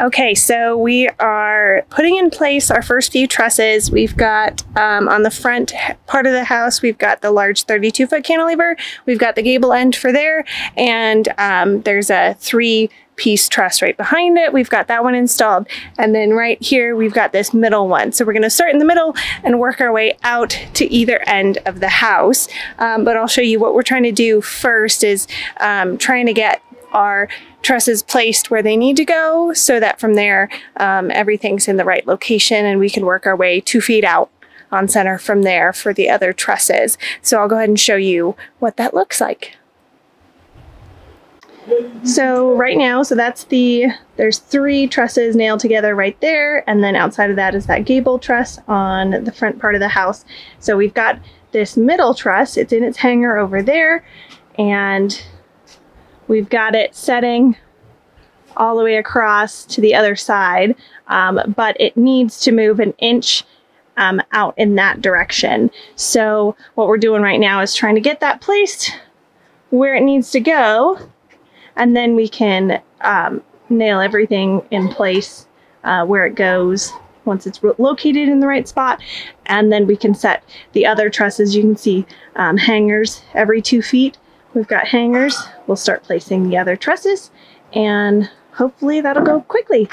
Okay, so we are putting in place our first few trusses. We've got on the front part of the house, we've got the large 32-foot cantilever. We've got the gable end for there, and there's a 3-piece truss right behind it. We've got that one installed. And then right here, we've got this middle one. So we're gonna start in the middle and work our way out to either end of the house. But I'll show you what we're trying to do first is trying to get our trusses placed where they need to go so that from there everything's in the right location and we can work our way 2 feet out on center from there for the other trusses. So I'll go ahead and show you what that looks like. So right now, there's 3 trusses nailed together right there, and then outside of that is that gable truss on the front part of the house. So we've got this middle truss, it's in its hanger over there, and we've got it setting all the way across to the other side, but it needs to move an inch out in that direction. So what we're doing right now is trying to get that placed where it needs to go, and then we can nail everything in place where it goes once it's located in the right spot. And then we can set the other trusses. You can see hangers every 2 feet. We've got hangers. We'll start placing the other trusses, and hopefully that'll go quickly.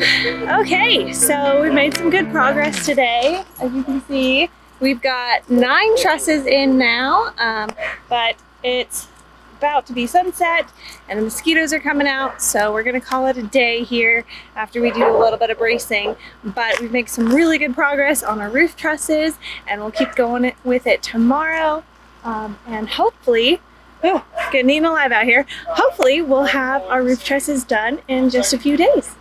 Okay, so we've made some good progress today. As you can see, we've got 9 trusses in now, but it's about to be sunset and the mosquitoes are coming out, so we're gonna call it a day here after we do a little bit of bracing. But we've made some really good progress on our roof trusses, and we'll keep going with it tomorrow, and hopefully, oh, getting eaten alive out here, hopefully we'll have our roof trusses done in just a few days.